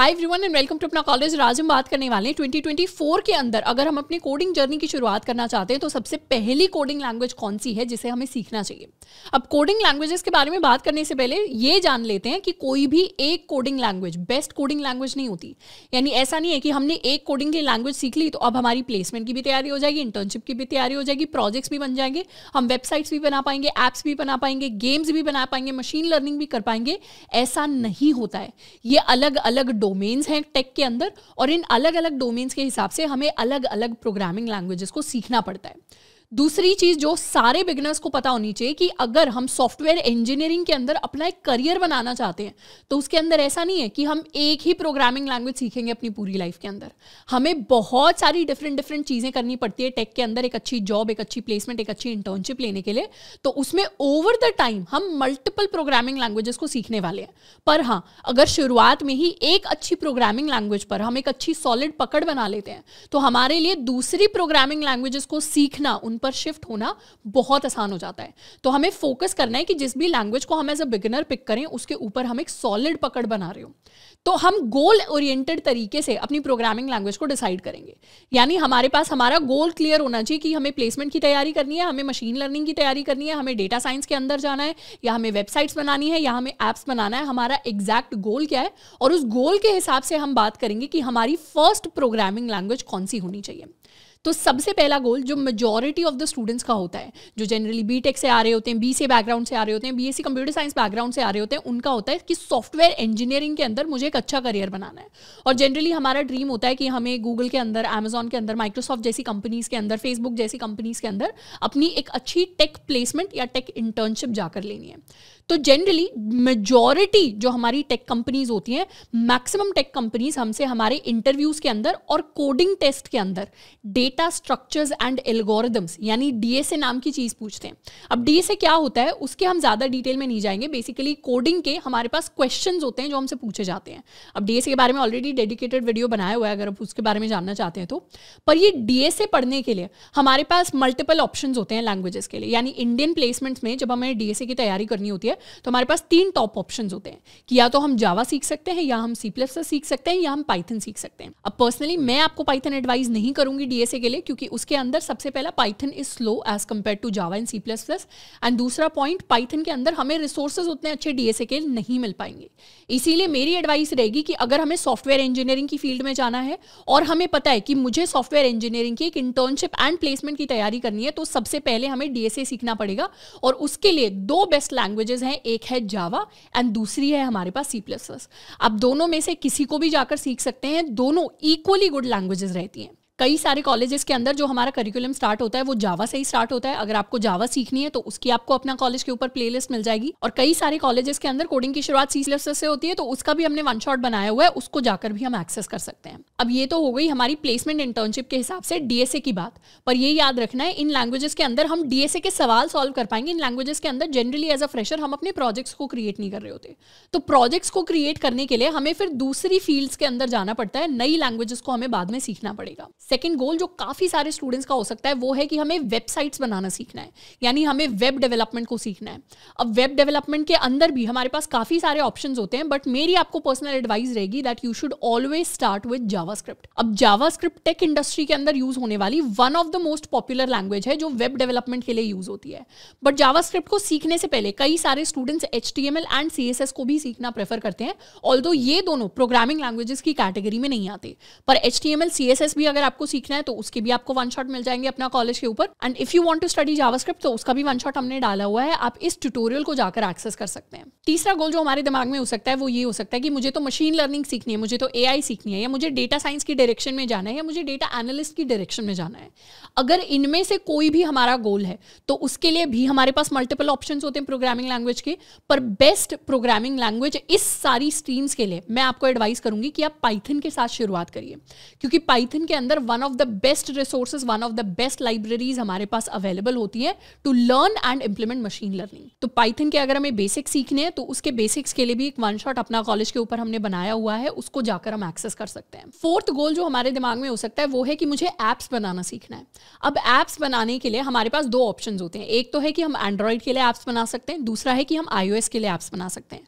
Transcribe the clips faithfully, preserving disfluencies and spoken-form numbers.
Hi everyone and welcome to Apna College. आज हम बात करने वाले हैं ट्वेंटी ट्वेंटी फोर के अंदर अगर हम अपनी कोडिंग जर्नी की शुरुआत करना चाहते हैं तो सबसे पहली कोडिंग लैंग्वेज कौन सी है जिसे हमें सीखना चाहिए। अब कोडिंग लैंग्वेजेस के बारे में बात करने से पहले ये जान लेते हैं कि कोई भी एक coding language best coding language नहीं होती, यानी ऐसा नहीं है कि हमने एक कोडिंग की लैंग्वेज सीख ली तो अब हमारी प्लेसमेंट की भी तैयारी हो जाएगी, इंटर्नशिप की भी तैयारी हो जाएगी, प्रोजेक्ट्स भी बन जाएंगे, हम वेबसाइट्स भी बना पाएंगे, ऐप्स भी बना पाएंगे, गेम्स भी बना पाएंगे, मशीन लर्निंग भी कर पाएंगे। ऐसा नहीं होता है। ये अलग अलग डोमेन्स हैं टेक के अंदर और इन अलग अलग डोमेन्स के हिसाब से हमें अलग अलग प्रोग्रामिंग लैंग्वेजेस को सीखना पड़ता है। दूसरी चीज जो सारे बिगिनर्स को पता होनी चाहिए कि अगर हम सॉफ्टवेयर इंजीनियरिंग के अंदर अपना एक करियर बनाना चाहते हैं तो उसके अंदर ऐसा नहीं है कि हम एक ही प्रोग्रामिंग लैंग्वेज सीखेंगे अपनी पूरी लाइफ के अंदर। हमें बहुत सारी डिफरेंट डिफरेंट चीज़ें करनी पड़ती है टेक के अंदर, एक अच्छी जॉब, एक अच्छी प्लेसमेंट, एक अच्छी इंटर्नशिप लेने के लिए। तो उसमें ओवर द टाइम हम मल्टीपल प्रोग्रामिंग लैंग्वेजेस को सीखने वाले हैं। पर हाँ, अगर शुरुआत में ही एक अच्छी प्रोग्रामिंग लैंग्वेज पर हम एक अच्छी सॉलिड पकड़ बना लेते हैं तो हमारे लिए दूसरी प्रोग्रामिंग लैंग्वेजेस को सीखना, उन पर शिफ्ट होना बहुत आसान हो जाता है। तो हमें फोकस करना है कि जिस भी लैंग्वेज को हम एज अ बिगिनर पिक करें उसके ऊपर हम एक सॉलिड पकड़ बना रहे हो। तो हम गोल ओरिएंटेड तरीके से अपनी प्रोग्रामिंग लैंग्वेज को डिसाइड करेंगे, यानी हमारे पास हमारा गोल क्लियर होना चाहिए कि हमें प्लेसमेंट की तैयारी करनी है, हमें मशीन लर्निंग की तैयारी करनी है, हमें डेटा साइंस के अंदर जाना है, या हमें वेबसाइट्स बनानी है, या हमें ऐप्स बनाना है। हमारा एग्जैक्ट गोल क्या है और उस गोल के हिसाब से हम बात करेंगे कि हमारी फर्स्ट प्रोग्रामिंग लैंग्वेज कौन सी होनी चाहिए। तो सबसे पहला गोल जो मेजॉरिटी ऑफ द स्टूडेंट्स का होता है, जो जनरली बीटेक से आ रहे होते हैं, बीसीए बैकग्राउंड से आ रहे होते हैं, बीएससी कंप्यूटर साइंस बैकग्राउंड से आ रहे होते हैं, उनका होता है कि सॉफ्टवेयर इंजीनियरिंग के अंदर मुझे एक अच्छा करियर बनाना है। और जनरली हमारा ड्रीम होता है कि हमें गूगल के अंदर, अमेजॉन के अंदर, माइक्रोसॉफ्ट जैसी कंपनीज के अंदर, फेसबुक जैसी कंपनीज के अंदर अपनी एक अच्छी टेक प्लेसमेंट या टेक इंटर्नशिप जाकर लेनी है। तो जनरली मेजॉरिटी जो हमारी टेक कंपनीज होती हैं, मैक्सिमम टेक कंपनीज हमसे हमारे इंटरव्यूज के अंदर और कोडिंग टेस्ट के अंदर डेटा स्ट्रक्चर्स एंड एल्गोरिदम्स यानी डीएसए नाम की चीज पूछते हैं। अब डीएसए क्या होता है उसके हम ज्यादा डिटेल में नहीं जाएंगे। बेसिकली कोडिंग के हमारे पास क्वेश्चंस होते हैं जो हमसे पूछे जाते हैं। अब डीएसए के बारे में ऑलरेडी डेडिकेटेड वीडियो बनाया हुआ है अगर आप उसके बारे में जानना चाहते हैं तो। पर ये डीएसए पढ़ने के लिए हमारे पास मल्टीपल ऑप्शंस होते हैं लैंग्वेजेस के लिए, यानी इंडियन प्लेसमेंट्स में जब हमें डीएसए की तैयारी करनी होती है तो हमारे पास तीन टॉप ऑप्शंस होते हैं कि या तो हम जावा सीख सकते हैं, या हम सी प्लस प्लस सीख सकते हैं, या हम पाइथन सीख सकते हैं। अब पर्सनली मैं आपको पाइथन एडवाइस नहीं करूंगी डीएसए के लिए, क्योंकि उसके अंदर सबसे पहला Python is slow as compare to Java and C plus plus, and दूसरा पॉइंट पाइथन के अंदर हमें रिसोर्सेज उतने अच्छे डीएसए के नहीं मिल पाएंगे। इसीलिए मेरी एडवाइस रहेगी कि अगर हमें सॉफ्टवेयर इंजीनियरिंग की फील्ड में जाना है और हमें पता है कि मुझे सॉफ्टवेयर इंजीनियरिंग की एक इंटर्नशिप एंड प्लेसमेंट की तैयारी करनी है तो सबसे पहले हमें डीएसए सीखना पड़ेगा। और उसके लिए दो बेस्ट लैंग्वेजेस हैं, एक है जावा एंड दूसरी है हमारे पास सी प्लस प्लस। आप दोनों में से किसी को भी जाकर सीख सकते हैं, दोनों इक्वली गुड लैंग्वेजेस रहती हैं। कई सारे कॉलेजेस के अंदर जो हमारा करिकुलम स्टार्ट होता है वो जावा से ही स्टार्ट होता है। अगर आपको जावा सीखनी है तो उसकी आपको अपना कॉलेज के ऊपर प्लेलिस्ट मिल जाएगी। और कई सारे कॉलेजेस के अंदर कोडिंग की शुरुआत सी प्लस प्लस से होती है, तो उसका भी हमने वन शॉट बनाया हुआ है, उसको जाकर भी हम एक्सेस कर सकते हैं। अब ये तो हो गई हमारी प्लेसमेंट इंटर्नशिप के हिसाब से डीएसए की बात। पर ये याद रखना है इन लैंग्वेजेस के अंदर हम डीएसए के सवाल सॉल्व कर पाएंगे। इन लैंग्वेजेस के अंदर जनरली एज अ फ्रेशर हम अपने प्रोजेक्ट्स को क्रिएट नहीं कर रहे होते, तो प्रोजेक्ट्स को क्रिएट करने के लिए हमें फिर दूसरी फील्ड्स के अंदर जाना पड़ता है, नई लैंग्वेजेस को हमें बाद में सीखना पड़ेगा। सेकेंड गोल जो काफी सारे स्टूडेंट्स का हो सकता है वो है कि हमें वेबसाइट्स बनाना सीखना है, यानी हमें वेब डेवलपमेंट को सीखना है। अब वेब डेवलपमेंट के अंदर भी हमारे पास काफी सारे ऑप्शंस होते हैं, बट मेरी आपको पर्सनल एडवाइस रहेगी that you should always start with JavaScript. अब जावास्क्रिप्ट टेक इंडस्ट्री के अंदर यूज होने वाली one of the most popular language है जो वेब डेवलपमेंट के लिए यूज होती है। बट जावास्क्रिप्ट को सीखने से पहले कई सारे स्टूडेंट्स एचटीएमएल एंड सीएसएस को भी सीखना प्रेफर करते हैं, ऑल्दो ये दोनों प्रोग्रामिंग लैंग्वेजेस की कैटेगरी में नहीं आते। पर एचटीएमएल सीएसएस भी अगर आपको सीखना है तो उसके भी आपको वन शॉट मिल जाएंगे अपना कॉलेज के ऊपर। And if you want to study JavaScript तो उसका भी वन शॉट हमने डाला हुआ है, आप इस ट्यूटोरियल को जाकर एक्सेस कर सकते हैं। तीसरा गोल जो हमारे दिमाग में हो सकता है वो ये हो सकता है कि मुझे तो मशीन लर्निंग सीखनी है, मुझे तो एआई सीखनी है, या मुझे डेटा साइंस की डायरेक्शन में जाना है, या मुझे डेटा एनालिस्ट की डायरेक्शन में जाना है। अगर इनमें से कोई भी हमारा गोल है तो उसके लिए भी हमारे पास मल्टीपल ऑप्शन होते हैं प्रोग्रामिंग लैंग्वेज के। पर बेस्ट प्रोग्रामिंग लैंग्वेज इस सारी स्ट्रीम्स के लिए मैं आपको एडवाइस करूंगी कि आप पाइथन के साथ शुरुआत करिए, क्योंकि पाइथन के अंदर one of the best resources, one of the best libraries हमारे पास अवेलेबल होती है to learn and implement machine learning. तो पाइथन के अगर हमें बेसिक्स सीखने हैं तो उसके बेसिक्स के लिए भी एक वन शॉट अपना कॉलेज के ऊपर हमने बनाया हुआ है, उसको जाकर हम एक्सेस कर सकते हैं। फोर्थ गोल जो हमारे दिमाग में हो सकता है वो है कि मुझे एप्स बनाना सीखना है। अब एप्स बनाने के लिए हमारे पास दो ऑप्शन होते हैं, एक तो है कि हम एंड्रॉइड के लिए एप्स बना सकते हैं, दूसरा है कि हम आईओएस के लिए एप्स बना सकते हैं।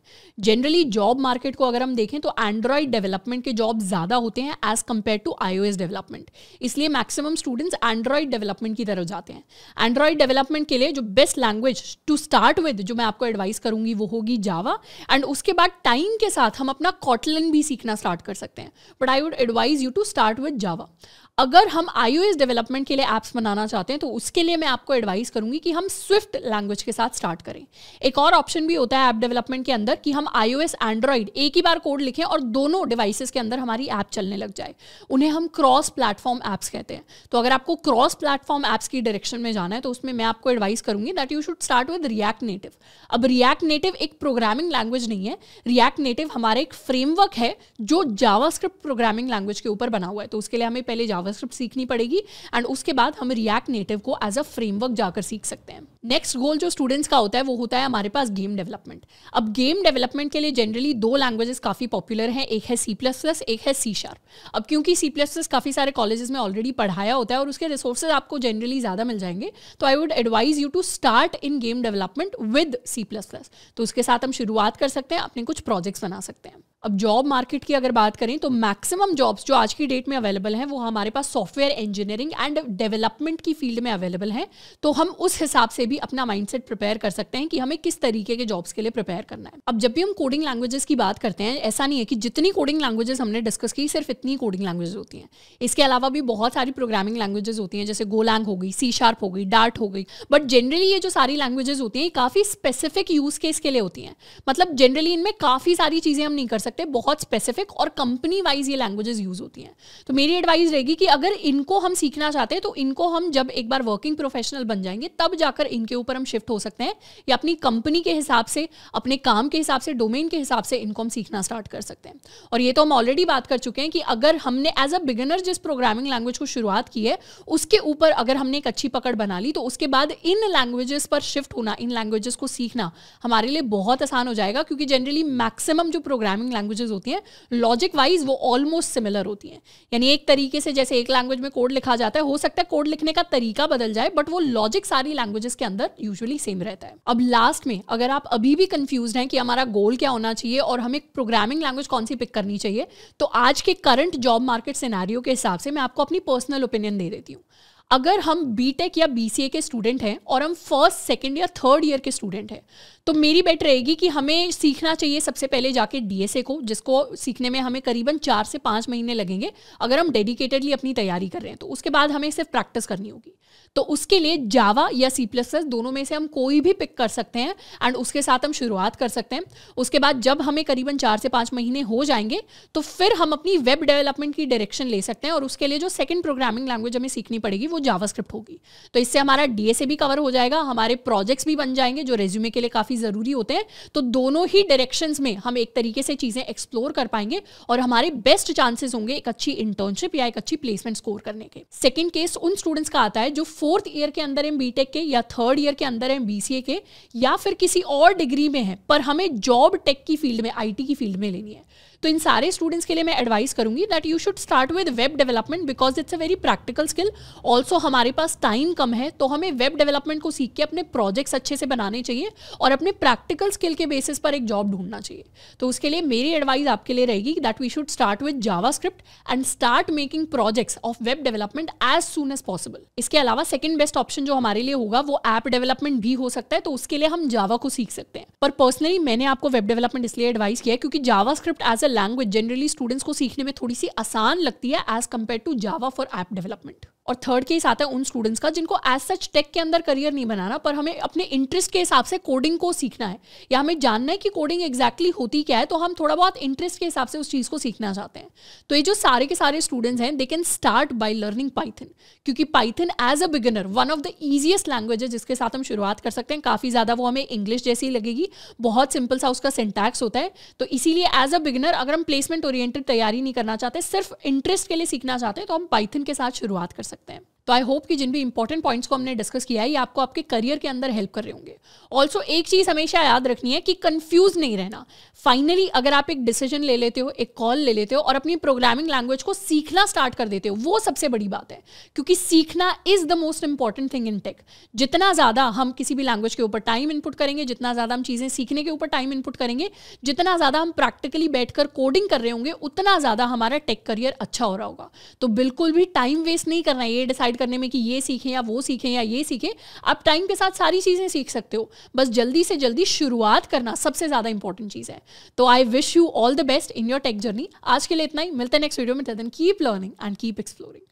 जनरली जॉब मार्केट को अगर हम देखें तो एंड्रॉइड डेवलपमेंट के जॉब ज्यादा होते हैं as compare to iOS development, इसलिए मैक्सिमम स्टूडेंट्स एंड्रॉइड डेवलपमेंट की तरफ जाते हैं। एंड्रॉइड डेवलपमेंट के लिए जो best language to start with जो मैं आपको एडवाइस करूंगी वो होगी जावा, एंड उसके बाद टाइम के साथ हम अपना कॉटलन भी सीखना स्टार्ट कर सकते हैं, but I would advise you to start with Java. अगर हम आईओएस डेवलपमेंट के लिए एप्स बनाना चाहते हैं तो उसके लिए मैं आपको एडवाइस करूंगी कि हम स्विफ्ट लैंग्वेज के साथ स्टार्ट करें। एक और ऑप्शन भी होता है ऐप डेवलपमेंट के अंदर कि हम आईओएस एंड्रॉइड एक ही बार कोड लिखें और दोनों डिवाइसेस के अंदर हमारी ऐप चलने लग जाए, उन्हें हम क्रॉस प्लेटफॉर्म ऐप्स कहते हैं। तो अगर आपको क्रॉस प्लेटफॉर्म ऐप्स की डायरेक्शन में जाना है तो उसमें मैं आपको एडवाइस करूंगी that you should start with React Native. अब रिएक्ट नेटिव एक प्रोग्रामिंग लैंग्वेज नहीं है, रिएक्ट नेटिव हमारा एक फ्रेमवर्क है जो जावास्क्रिप्ट प्रोग्रामिंग लैंग्वेज के ऊपर बना हुआ है, तो उसके लिए हमें पहले जावास्क्रिप्ट सीखनी पड़ेगी एंड उसके बाद हम रिएक्ट नेटिव को एज अ फ्रेमवर्क जाकर सीख सकते हैं। नेक्स्ट गोल जो स्टूडेंट्स का होता है वो होता है हमारे पास गेम डेवलपमेंट। अब गेम डेवलपमेंट के लिए जनरली दो लैंग्वेजेस काफ़ी पॉपुलर हैं, एक है सी प्लस प्लस, एक है सी शार्प। अब क्योंकि सी प्लस प्लस काफ़ी सारे कॉलेजेस में ऑलरेडी पढ़ाया होता है और उसके रिसोर्सेज आपको जनरली ज़्यादा मिल जाएंगे, तो I would advise you to start in game development with C plus plus. तो उसके साथ हम शुरुआत कर सकते हैं, अपने कुछ प्रोजेक्ट्स बना सकते हैं। अब जॉब मार्केट की अगर बात करें तो मैक्सिमम जॉब्स जो आज की डेट में अवेलेबल हैं वो हमारे पास सॉफ्टवेयर इंजीनियरिंग एंड डेवलपमेंट की फील्ड में अवेलेबल हैं, तो हम उस हिसाब से भी अपना माइंडसेट प्रिपेयर कर सकते हैं कि हमें किस तरीके के जॉब्स के लिए प्रिपेयर करना है। अब जब भी हम कोडिंग लैंग्वेजेस की बात करते हैं, ऐसा नहीं है कि जितनी कोडिंग लैंग्वेजेस हमने डिस्कस की सिर्फ इतनी कोडिंग लैंग्वेजेस होती हैं, इसके अलावा भी बहुत सारी प्रोग्रामिंग लैंग्वेजेस होती हैं, जैसे गोलैंग हो गई, सी शार्प हो गई, डार्ट हो गई, बट जनरली ये जो सारी लैंग्वेजेस होती हैं काफ़ी स्पेसिफिक यूज केस के लिए होती हैं। मतलब जनरली इनमें काफ़ी सारी चीज़ें हम नहीं कर सकते, बहुत स्पेसिफिक और कंपनी वाइज ये लैंग्वेजेस यूज होती हैं। तो मेरी एडवाइस रहेगी कि अगर इनको हम सीखना चाहते हैं तो इनको हम जब एक बार वर्किंग प्रोफेशनल बन जाएंगे तब जाकर इनके ऊपर हम शिफ्ट हो सकते हैं, या अपनी कंपनी के हिसाब से, अपने काम के हिसाब से, डोमेन के हिसाब से इनको हम सीखना स्टार्ट कर सकते हैं। और ये तो हम ऑलरेडी बात कर चुके हैं कि अगर हमने एज अ बिगिनर जिस प्रोग्रामिंग लैंग्वेज को शुरुआत की है उसके ऊपर अगर हमने एक अच्छी पकड़ बना ली तो उसके बाद इन लैंग्वेजेस पर शिफ्ट होना, इन लैंग्वेजेस को सीखना हमारे लिए बहुत आसान हो जाएगा, क्योंकि जनरली मैक्सिमम जो प्रोग्रामिंग लैंग्वेजेस होती हैं लॉजिक वाइज वो ऑलमोस्ट सिमिलर होती हैं। यानी एक तरीके से जैसे एक लैंग्वेज में कोड लिखा जाता है, हो सकता है कोड लिखने का तरीका बदल जाए बट वो लॉजिक सारी लैंग्वेजेस के अंदर यूजुअली सेम रहता है। अब लास्ट में अगर आप अभी भी कंफ्यूज्ड हैं कि हमारा गोल क्या होना चाहिए और हमें प्रोग्रामिंग लैंग्वेज कौन सी पिक करनी चाहिए, तो आज के करंट जॉब मार्केट सिनेरियो के हिसाब से मैं आपको अपनी पर्सनल ओपिनियन दे देती हूँ। अगर हम बीटेक या बीसीए के स्टूडेंट हैं और हम फर्स्ट, सेकंड या थर्ड ईयर के स्टूडेंट हैं तो मेरी बेट रहेगी कि हमें सीखना चाहिए सबसे पहले जाके डीएसए को, जिसको सीखने में हमें करीबन चार से पाँच महीने लगेंगे अगर हम डेडिकेटेडली अपनी तैयारी कर रहे हैं। तो उसके बाद हमें सिर्फ प्रैक्टिस करनी होगी, तो उसके लिए जावा या सी प्लस प्लस दोनों में से हम कोई भी पिक कर सकते हैं एंड उसके साथ हम शुरुआत कर सकते हैं। उसके बाद जब हमें करीबन चार से पाँच महीने हो जाएंगे तो फिर हम अपनी वेब डेवलपमेंट की डायरेक्शन ले सकते हैं, और उसके लिए जो सेकेंड प्रोग्रामिंग लैंग्वेज हमें सीखनी पड़ेगी वो जावास्क्रिप्ट होगी। तो इससे हमारा डीएसए भी कवर हो जाएगा, हमारे प्रोजेक्ट्स भी बन जाएंगे जो रेज्यूमे के लिए काफ़ी ज़रूरी होते हैं। तो दोनों ही डायरेक्शंस में हम एक तरीके से चीज़ें एक्सप्लोर कर पाएंगे और हमारे बेस्ट चांसेस होंगे एक अच्छी इंटर्नशिप या एक अच्छी प्लेसमेंट स्कोर करने के। सेकेंड केस उन स्टूडेंट्स का आता है जो फोर्थ ईयर के अंदर एम बीटेक के या थर्ड ईयर के अंदर एम बीसीए के या फिर किसी और डिग्री में है पर हमें जॉब टेक की फील्ड में, आईटी की फील्ड में लेनी है। तो इन सारे स्टूडेंट्स के लिए मैं एडवाइस करूंगी that you should start with web development because it's a very practical skill. Also हमारे पास टाइम कम है तो हमें वेब डेवलपमेंट को सीख के अपने प्रोजेक्ट्स अच्छे से बनाने चाहिए और अपने प्रैक्टिकल स्किल के बेसिस पर एक जॉब ढूंढना चाहिए। तो उसके लिए मेरी एडवाइस आपके लिए रहेगी that we should start with JavaScript and start making projects of web development as soon as possible. इसके अलावा सेकेंड बेस्ट ऑप्शन जो हमारे लिए होगा वो ऐप डेवलपमेंट भी हो सकता है, तो उसके लिए हम जावा को सीख सकते हैं। पर पर्सनली मैंने आपको वेब डेवलपमेंट इसलिए एडवाइस किया है क्योंकि JavaScript as a language generally students को सीखने में थोड़ी सी आसान लगती है as compare to Java for app development. और थर्ड केस आता है उन स्टूडेंट्स का जिनको एज सच टेक के अंदर करियर नहीं बनाना, पर हमें अपने इंटरेस्ट के हिसाब से कोडिंग को सीखना है या हमें जानना है कि कोडिंग एग्जैक्टली होती क्या है, तो हम थोड़ा बहुत इंटरेस्ट के हिसाब से उस चीज़ को सीखना चाहते हैं। तो ये जो सारे के सारे स्टूडेंट्स हैं, they can start by learning Python, क्योंकि Python as a beginner one of the easiest language है जिसके साथ हम शुरुआत कर सकते हैं। काफ़ी ज़्यादा वो हमें इंग्लिश जैसी लगेगी, बहुत सिंपल सा उसका सिंटैक्स होता है। तो इसीलिए एज अ बिगिनर अगर हम प्लेसमेंट ओरिएंटेड तैयारी नहीं करना चाहते, सिर्फ इंटरेस्ट के लिए सीखना चाहते हैं, तो हम पाइथन के साथ शुरुआत कर सकते हैं। तो आई होप कि जिन भी इंपॉर्टेंट पॉइंट्स को हमने डिस्कस किया है ये आपको आपके करियर के अंदर हेल्प कर रहे होंगे। ऑल्सो एक चीज़ हमेशा याद रखनी है कि कंफ्यूज नहीं रहना। फाइनली अगर आप एक डिसीजन ले लेते हो, एक कॉल ले लेते हो और अपनी प्रोग्रामिंग लैंग्वेज को सीखना स्टार्ट कर देते हो, वो सबसे बड़ी बात है, क्योंकि सीखना is the most important thing in tech. जितना ज़्यादा हम किसी भी लैंग्वेज के ऊपर टाइम इनपुट करेंगे, जितना ज़्यादा हम चीज़ें सीखने के ऊपर टाइम इनपुट करेंगे, जितना ज़्यादा हम प्रैक्टिकली बैठकर कोडिंग कर रहे होंगे, उतना ज़्यादा हमारा टेक करियर अच्छा हो रहा होगा। तो बिल्कुल भी टाइम वेस्ट नहीं करना ये डिसाइड करने में कि ये सीखें या वो सीखें या ये सीखें। आप टाइम के साथ सारी चीजें सीख सकते हो, बस जल्दी से जल्दी शुरुआत करना सबसे ज्यादा इंपॉर्टेंट चीज है। तो I wish you all the best in your tech journey. आज के लिए इतना ही, मिलते हैं नेक्स्ट वीडियो में। Till then keep learning and keep exploring.